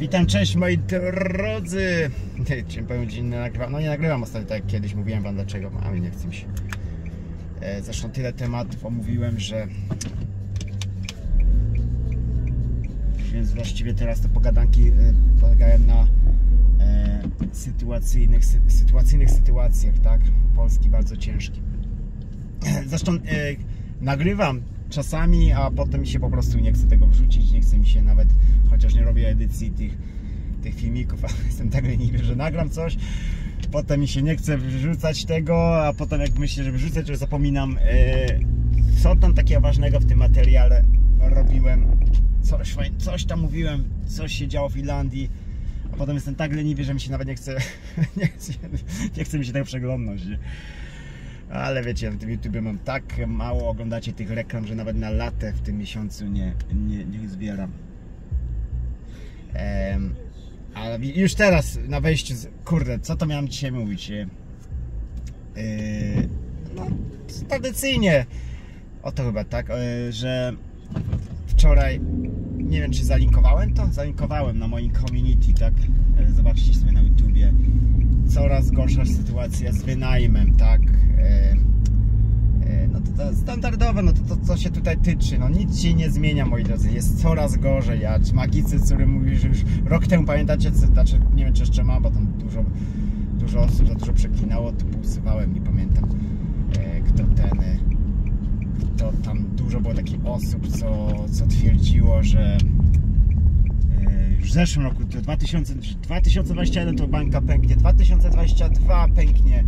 Witam, cześć moi drodzy. Czy pełen dzień nagrywam? No nie nagrywam ostatnio, tak jak kiedyś mówiłem wam dlaczego, ale nie chce mi się. Zresztą tyle tematów omówiłem, że... Więc właściwie teraz te pogadanki polegają na sytuacyjnych sytuacjach, tak? Polski bardzo ciężki. Zresztą nagrywam czasami, a potem mi się po prostu nie chce tego wrzucić, nie chce mi się nawet, chociaż nie robię edycji tych filmików, ale jestem tak leniwy, że nagram coś, potem mi się nie chce wrzucać tego, a potem jak myślę, że wrzucę, to zapominam, co tam takiego ważnego w tym materiale robiłem, coś tam mówiłem, coś się działo w Irlandii, a potem jestem tak leniwy, że mi się nawet nie chce mi się tego przeglądać. Ale wiecie, na tym YouTube mam tak mało, oglądacie tych reklam, że nawet na latę w tym miesiącu nie zbieram. Ale już teraz na wejściu, kurde, co to miałem dzisiaj mówić? No, tradycyjnie o to chyba, tak, że wczoraj, nie wiem czy zalinkowałem to? Zalinkowałem na moim community, tak? Zobaczcie sobie na YouTubie. Coraz gorsza sytuacja z wynajmem, tak? No to standardowe, no to co się tutaj tyczy, no nic się nie zmienia, moi drodzy, jest coraz gorzej. Ja Magicy, który mówi, że już rok temu, pamiętacie, znaczy nie wiem czy jeszcze ma, bo tam dużo osób za dużo przeklinało, to pousuwałem, nie pamiętam kto tam, dużo było takich osób, co twierdziło, że w zeszłym roku, to 2021 to bańka pęknie, 2022 pęknie,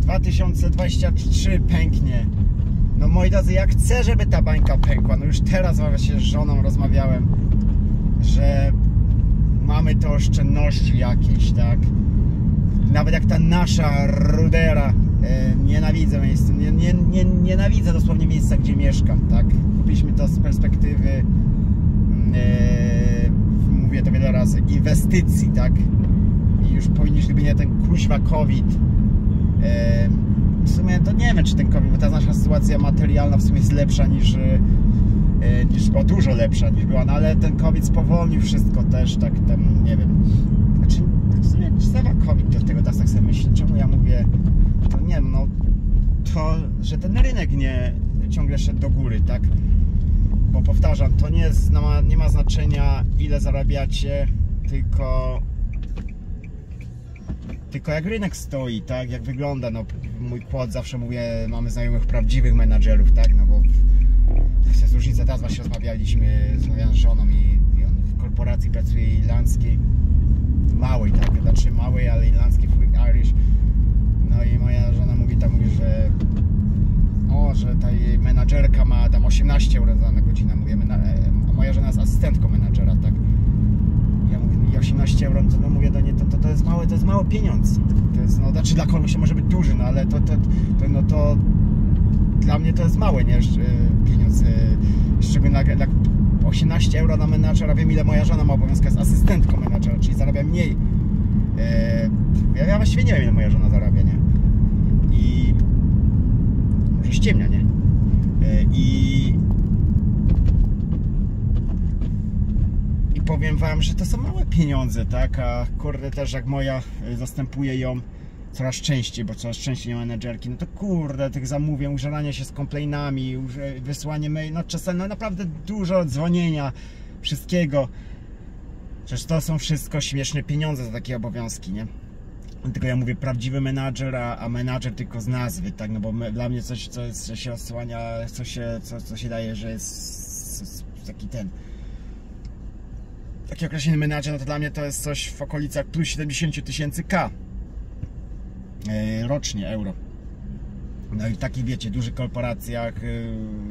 2023 pęknie. No moi drodzy, ja chcę, żeby ta bańka pękła. No już teraz właśnie z żoną rozmawiałem, że mamy te oszczędności jakieś, tak? Nawet jak ta nasza rudera, nienawidzę miejsca, nienawidzę dosłownie miejsca, gdzie mieszkam, tak? Kupiliśmy to z perspektywy mówię to wiele razy, inwestycji, tak? I już powinniśmy, gdyby nie ten kuźwa COVID. W sumie to nie wiem, czy ten COVID, bo ta nasza sytuacja materialna w sumie jest lepsza niż bo dużo lepsza niż była, no ale ten COVID spowolnił wszystko też, tak, tam, nie wiem. Znaczy, w sumie sama COVID do tego teraz tak sobie myślę, czemu ja mówię, to nie wiem, no to, że ten rynek nie ciągle szedł do góry, tak? Bo powtarzam, to nie ma znaczenia ile zarabiacie, tylko jak rynek stoi, tak, jak wygląda, no mój płot zawsze mówię, mamy znajomych prawdziwych menadżerów, tak, no bo to jest różnica, teraz właśnie rozmawiałem z żoną i on w korporacji pracuje irlandzkiej, małej, tak, znaczy małej, ale irlandzkiej, Irish, no i moja żona mówi, że że ta jej menadżerka ma tam 18 euro na godzinę, mówię, a moja żona jest asystentką menadżera, tak? Ja mówię, 18 euro, to no mówię do niej, to jest mały pieniądz. To jest, no, znaczy dla kogoś to może być duży, no ale to dla mnie to jest mały, nie? Pieniądz, szczególnie dla 18 euro na menadżera, wiem ile moja żona ma obowiązka, jest asystentką menadżera, czyli zarabia mniej. Ja właściwie nie wiem ile moja żona zarabia, nie? I ściemnia, nie? I powiem wam, że to są małe pieniądze, tak? A kurde też jak moja zastępuje ją coraz częściej, bo coraz częściej nie ma menedżerki, no to kurde tych zamówień, użalania się z komplainami, wysłanie mail, no czasem no naprawdę dużo dzwonienia, wszystkiego. Przecież to są wszystko śmieszne pieniądze za takie obowiązki, nie? Tylko ja mówię prawdziwy menadżer, a menadżer tylko z nazwy, tak, no bo dla mnie coś, co się odsłania, co się daje, że jest taki taki określony menadżer, no to dla mnie to jest coś w okolicach plus 70 000 rocznie, euro. No i w takich, wiecie, dużych korporacjach,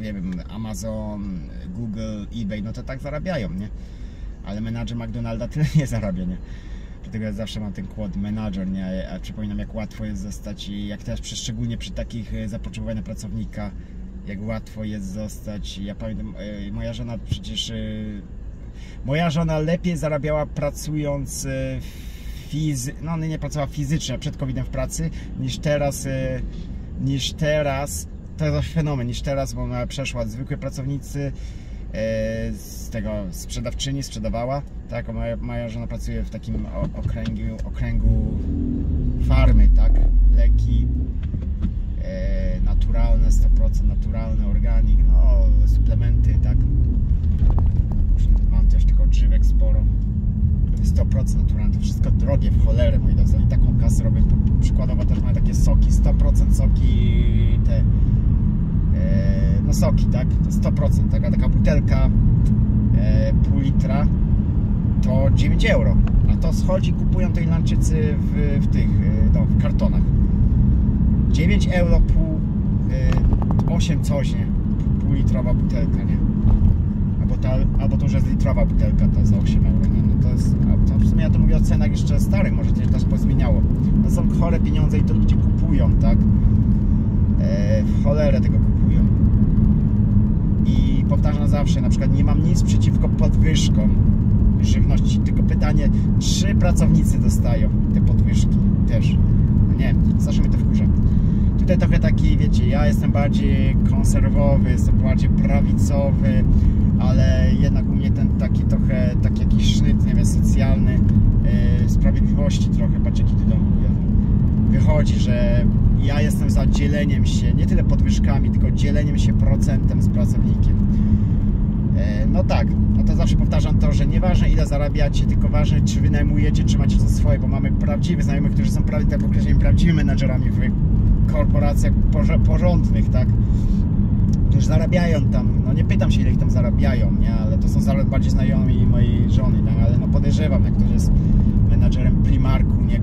nie wiem, Amazon, Google, eBay, no to tak zarabiają, nie? Ale menadżer McDonalda tyle nie zarabia, nie? Dlatego ja zawsze mam ten kłod menadżer, nie? A przypominam jak łatwo jest zostać i jak teraz szczególnie przy takich zapotrzebowaniach na pracownika, jak łatwo jest zostać. Ja pamiętam, moja żona przecież... Moja żona lepiej zarabiała pracując no nie pracowała fizycznie przed COVID-em w pracy, niż teraz, to jest fenomen, niż teraz, bo ona przeszła od zwykłej pracownicy z tego sprzedawczyni sprzedawała, tak, moja żona pracuje w takim okręgu farmy, tak, leki naturalne, 100% naturalne, organik, no, suplementy, tak, mam też tylko odżywek sporo, 100% naturalne, to wszystko drogie w cholerę, moi drodzy, i taką kasę robię, przykładowo też mam takie soki, 100% soki, te no soki, tak, to 100%, taka butelka pół litra to 9 euro, a to schodzi, kupują to Irlandczycy w tych, no, w kartonach, 9 euro pół, 8 coś, nie, pół litrowa butelka, nie, albo to już jest litrowa butelka, to za 8 euro, nie? No to jest, to w sumie ja to mówię o cenach jeszcze starych, może się też pozmieniało, no są chore pieniądze i to ludzie kupują, tak, w cholerę tego kupują. I powtarzam zawsze, na przykład nie mam nic przeciwko podwyżkom żywności, tylko pytanie, czy pracownicy dostają te podwyżki też? No nie, zawsze mi to wkurza. Tutaj trochę taki, wiecie, ja jestem bardziej konserwowy, jestem bardziej prawicowy, ale jednak u mnie ten taki trochę, taki jakiś sznyt, nie wiem, socjalny, sprawiedliwości trochę, patrzcie, kiedy do mnie wychodzi, że ja jestem za dzieleniem się, nie tyle podwyżkami, tylko dzieleniem się procentem z pracownikiem. No tak, no to zawsze powtarzam to, że nieważne ile zarabiacie, tylko ważne czy wynajmujecie, czy macie to swoje, bo mamy prawdziwych znajomych, którzy są tak określeni prawdziwymi menadżerami w korporacjach porządnych, tak? Którzy zarabiają tam, no nie pytam się ile ich tam zarabiają, nie? Ale to są zaraz bardziej znajomi mojej żony, no, ale no podejrzewam, jak ktoś jest menadżerem Primarku, nie?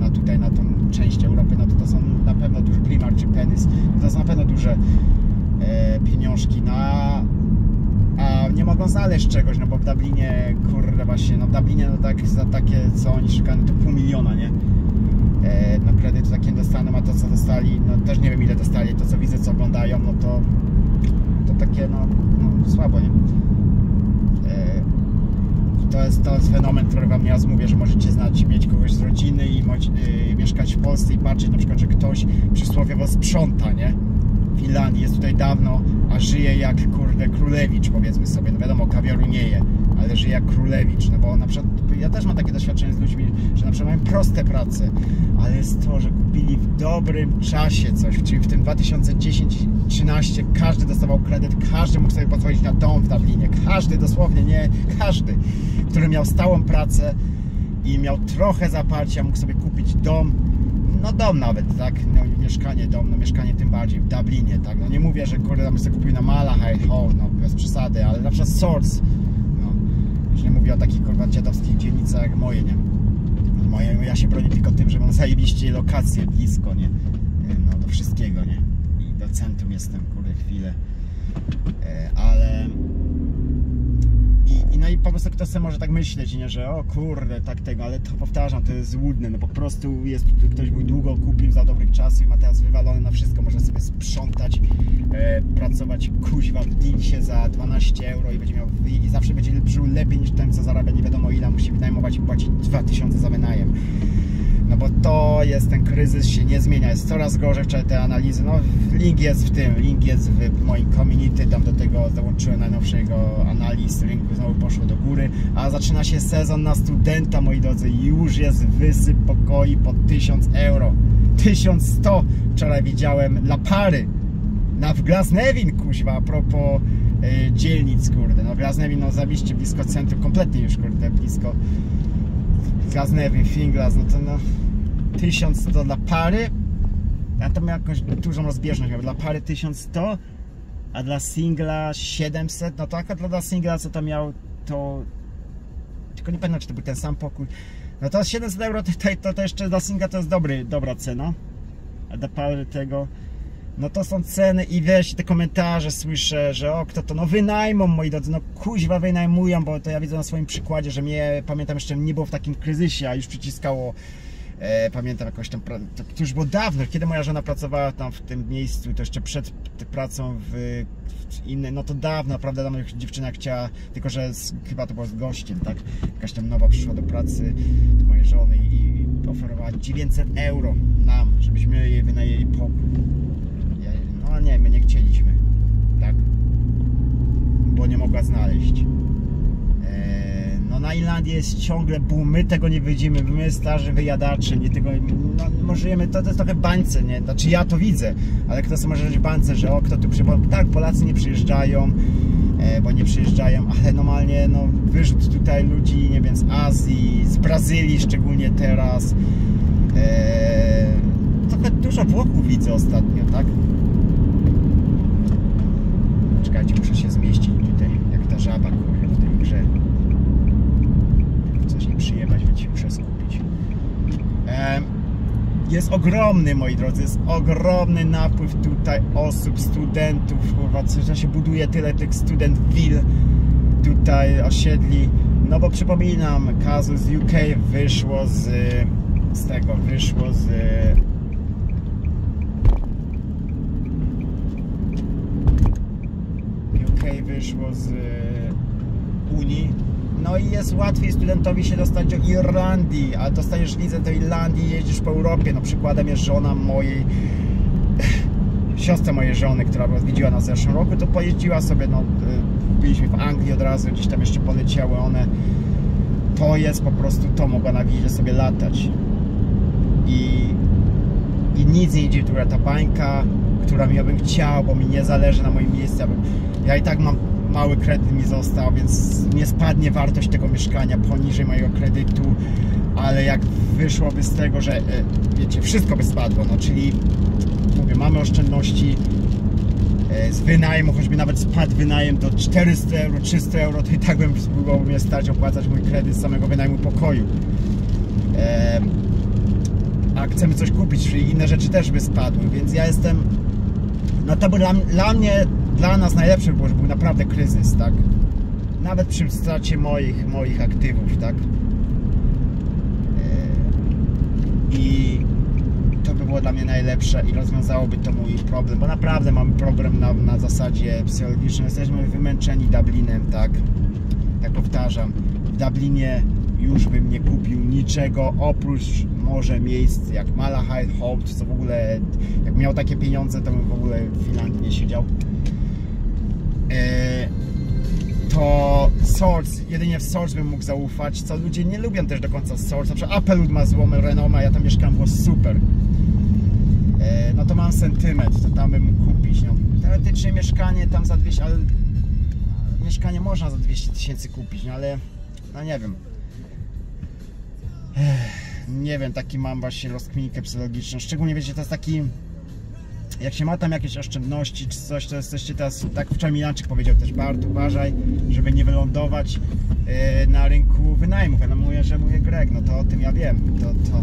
Na tutaj, na tą część Europy, no to to są na pewno duże Primark czy Penys, no to są na pewno duże pieniążki, no a nie mogą znaleźć czegoś, no bo w Dublinie, kurde właśnie, no w Dublinie no tak, za takie co oni szukają, to 500 000, nie? No kredytu takie dostaną, a to co dostali, no też nie wiem ile dostali, to co widzę, co oglądają, no to takie no słabo, nie? To jest fenomen, który wam nieraz mówię, że możecie znać, mieć kogoś z rodziny i mieszkać w Polsce i patrzeć na przykład, że ktoś przysłowiowo sprząta, nie? W Irlandii jest tutaj dawno, a żyje jak, kurde, królewicz, powiedzmy sobie, no wiadomo, kawiaru nie je, ale żyje jak królewicz, no bo na przykład, ja też mam takie doświadczenie z ludźmi, że na przykład mają proste prace, ale jest to, że kupili w dobrym czasie coś, czyli w tym 2010-13 każdy dostawał kredyt, każdy mógł sobie pozwolić na dom w Dublinie, każdy, dosłownie, nie, każdy, który miał stałą pracę i miał trochę zaparcia, mógł sobie kupić dom, no dom nawet, tak, no, mieszkanie, dom, no mieszkanie tym bardziej, w Dublinie, tak, no nie mówię, że kurde, tam sobie kupił na Malahide Hall, no bez przesady, ale na przykład Swords, no, już nie mówię o takich, kurwa, dziadowskich dzielnicach jak moje, nie, moje, ja się bronię tylko tym, że mam zajebiście lokacje blisko, nie, no do wszystkiego, nie, i do centrum jestem, kurde, chwilę, ale... No i po prostu ktoś sobie może tak myśleć, nie, że o kurde, tak tego, ale to powtarzam, to jest złudne, no po prostu jest, ktoś był długo, kupił za dobrych czasów i ma teraz wywalone na wszystko, można sobie sprzątać, pracować kuźwa w dinsie za 12 euro i będzie miał, i zawsze będzie żył lepiej niż ten, co zarabia nie wiadomo ile, musi wynajmować i płacić 2000 za wynajem. No bo to jest, ten kryzys się nie zmienia, jest coraz gorzej, wczoraj te analizy, no link jest w tym, link jest w moim community, tam do tego dołączyłem najnowszego analiz, rynku znowu poszło do góry, a zaczyna się sezon na studenta, moi drodzy, już jest wysyp pokoi po 1000 euro, 1100 wczoraj widziałem dla pary, w Glasnevin, kuźwa, a propos dzielnic, kurde, no Glasnevin, no zabiście blisko centrum, kompletnie już, kurde, blisko Glasnevin, Finglas, no to no 1100 dla pary, ja to miałem jakąś dużą rozbieżność, dla pary 1100, a dla singla 700, no to akurat dla singla co tam miał, to tylko nie pamiętam, czy to był ten sam pokój, no to 700 euro to jeszcze dla singla to jest dobra cena, a dla pary tego, no to są ceny i wiesz, te komentarze słyszę, że o, kto to, no wynajmą, moi drodzy, no kuźwa wynajmują, bo to ja widzę na swoim przykładzie, że mnie, pamiętam jeszcze nie było w takim kryzysie, a już przyciskało, pamiętam jakoś tam, to już było dawno, kiedy moja żona pracowała tam w tym miejscu, to jeszcze przed pracą w innym, no to dawno, naprawdę tam dziewczyna chciała, tylko że chyba to było z gościem, tak, jakaś tam nowa przyszła do pracy, do mojej żony i oferowała 900 euro nam, żebyśmy jej wynajęli pokój. No nie, my nie chcieliśmy, tak, bo go nie mogła znaleźć. No na Irlandii jest ciągle boom, my tego nie widzimy, my starzy wyjadacze, nie tego, no, żyjemy, to jest trochę bańce, nie? Znaczy ja to widzę, ale kto sobie może żyć bańce, że o, kto tu przyjeżdża, tak, Polacy nie przyjeżdżają, bo nie przyjeżdżają, ale normalnie no, wyrzut tutaj ludzi, nie wiem, z Azji, z Brazylii szczególnie teraz, trochę dużo Włochów widzę ostatnio, tak? Czekajcie, muszę się zmieścić tutaj, jak ta żaba w tej grze. Coś nie przyjebać, więc się muszę skupić. Jest ogromny, moi drodzy, jest ogromny napływ tutaj osób, studentów, kurwa, że się buduje tyle tych student will tutaj osiedli. No bo przypominam, kazus z UK wyszło z tego, wyszło z... UK wyszło z Unii. No i jest łatwiej studentowi się dostać do Irlandii, a dostajesz wizę do Irlandii, jeździsz po Europie. No przykładem jest żona mojej, siostra mojej żony, która odwiedziła nas w zeszłym roku, to pojeździła sobie, no byliśmy w Anglii od razu, gdzieś tam jeszcze poleciały one. To jest po prostu to, mogła na wizie sobie latać. I nic nie idzie, która ta bańka, która mi bym chciał, bo mi nie zależy na moim miejscu. Ja i tak mam mały kredyt, mi został, więc nie spadnie wartość tego mieszkania poniżej mojego kredytu, ale jak wyszłoby z tego, że wiecie, wszystko by spadło, no czyli mówię, mamy oszczędności z wynajmu, choćby nawet spadł wynajem do 400 euro, 300 euro, to i tak bym spróbował mnie stać opłacać mój kredyt z samego wynajmu pokoju. A chcemy coś kupić, czyli inne rzeczy też by spadły, więc ja jestem... No to by dla nas najlepszy było, że był naprawdę kryzys, tak? Nawet przy stracie moich aktywów, tak? I to by było dla mnie najlepsze i rozwiązałoby to mój problem, bo naprawdę mamy problem na zasadzie psychologicznej. Jesteśmy wymęczeni Dublinem, tak? Jak powtarzam, w Dublinie już bym nie kupił niczego oprócz może miejsc jak Malahide, Hope, co w ogóle, jak miał takie pieniądze, to bym w ogóle w Finlandii nie siedział. To Source, jedynie w Source bym mógł zaufać, co ludzie nie lubią też do końca Source, na przykład Apple ma złą renomę, ja tam mieszkam, było super. No to mam sentyment, to tam bym mógł kupić, no teoretycznie mieszkanie tam za 200, ale mieszkanie można za 200 tysięcy kupić, no ale no nie wiem. Nie wiem, taki mam właśnie rozkminkę psychologiczną, szczególnie wiecie, to jest taki, jak się ma tam jakieś oszczędności czy coś, to jesteście teraz, tak wczoraj Milanczyk powiedział też, Bart, uważaj, żeby nie wylądować na rynku wynajmów. Ja no mówię, że mówię Greg, no to o tym ja wiem,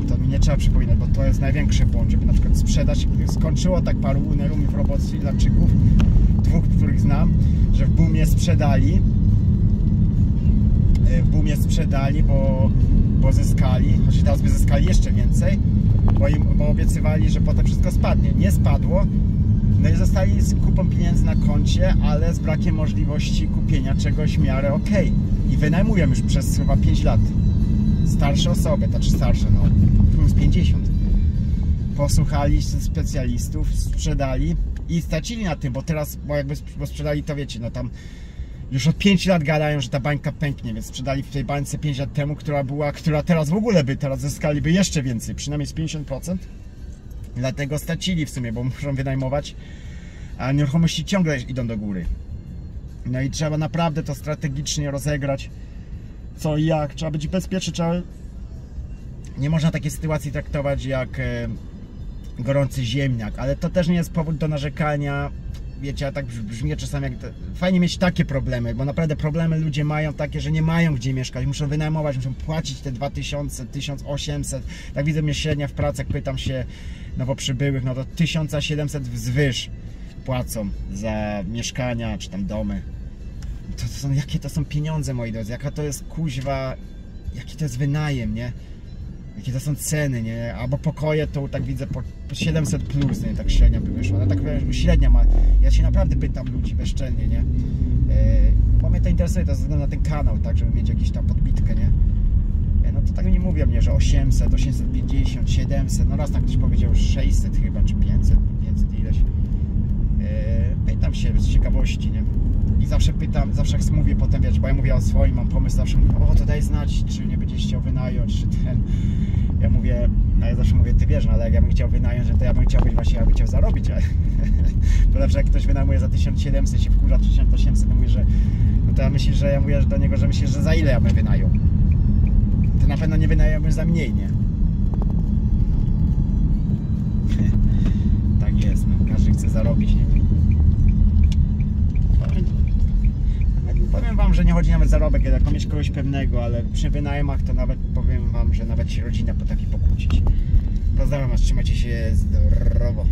to mi nie trzeba przypominać, bo to jest największy błąd, żeby na przykład sprzedać, skończyło tak paru unerumów robocy Irlandczyków, dwóch, których znam, że w boomie sprzedali, bo zyskali, znaczy teraz by zyskali jeszcze więcej, bo obiecywali, że potem wszystko spadnie. Nie spadło, no i zostali z kupą pieniędzy na koncie, ale z brakiem możliwości kupienia czegoś w miarę okej. I wynajmują już przez chyba 5 lat. Starsze osoby, znaczy starsze, no plus 50. Posłuchali specjalistów, sprzedali i stracili na tym, bo teraz, bo sprzedali to wiecie, no tam już od 5 lat gadają, że ta bańka pęknie, więc sprzedali w tej bańce 5 lat temu, która teraz w ogóle teraz zyskaliby jeszcze więcej, przynajmniej z 50%. Dlatego stracili w sumie, bo muszą wynajmować, a nieruchomości ciągle idą do góry. No i trzeba naprawdę to strategicznie rozegrać, co i jak, trzeba być bezpieczny, nie można takiej sytuacji traktować jak gorący ziemniak, ale to też nie jest powód do narzekania. Wiecie, a tak brzmi czasami jak... Fajnie mieć takie problemy, bo naprawdę problemy ludzie mają takie, że nie mają gdzie mieszkać. Muszą wynajmować, muszą płacić te 2000, 1800. Tak widzę mnie średnia w pracy, jak pytam się nowo przybyłych, no to 1700 wzwyż płacą za mieszkania czy tam domy. Jakie to są pieniądze, moi drodzy? Jaka to jest kuźwa... Jaki to jest wynajem, nie? Jakie to są ceny, nie? Albo pokoje to tak widzę po 700 plus, nie? Tak średnia by wyszła, ale tak średnia ma. Ja się naprawdę pytam ludzi bezczelnie, nie? Bo mnie to interesuje, to ze względu na ten kanał, tak, żeby mieć jakąś tam podbitkę, nie? No to tak nie mówią mnie, że 800, 850, 700, no raz tak ktoś powiedział 600 chyba, czy 500 ileś. Pytam się z ciekawości, nie? i zawsze pytam, zawsze mówię potem, wiesz, bo ja mówię o swoim, mam pomysł, zawsze mówię, o to daj znać, czy nie będziesz chciał wynająć, czy ten, ja mówię, no ja zawsze mówię, ty wiesz, no ale jak ja bym chciał wynająć, że to ja bym chciał być właśnie, ja bym chciał zarobić, ale to zawsze jak ktoś wynajmuje za 1700, się wkurza 1800, no mówię, że, no to ja myślę, że ja mówię do niego, że myślisz, że za ile ja bym wynajął, to na pewno nie wynająłbym za mniej, nie? Tak jest, no każdy chce zarobić, nie? Powiem wam, że nie chodzi nawet o zarobek, jak mieć kogoś pewnego, ale przy wynajmach to nawet powiem wam, że nawet się rodzina potrafi pokłócić. Pozdrawiam was, trzymajcie się zdrowo.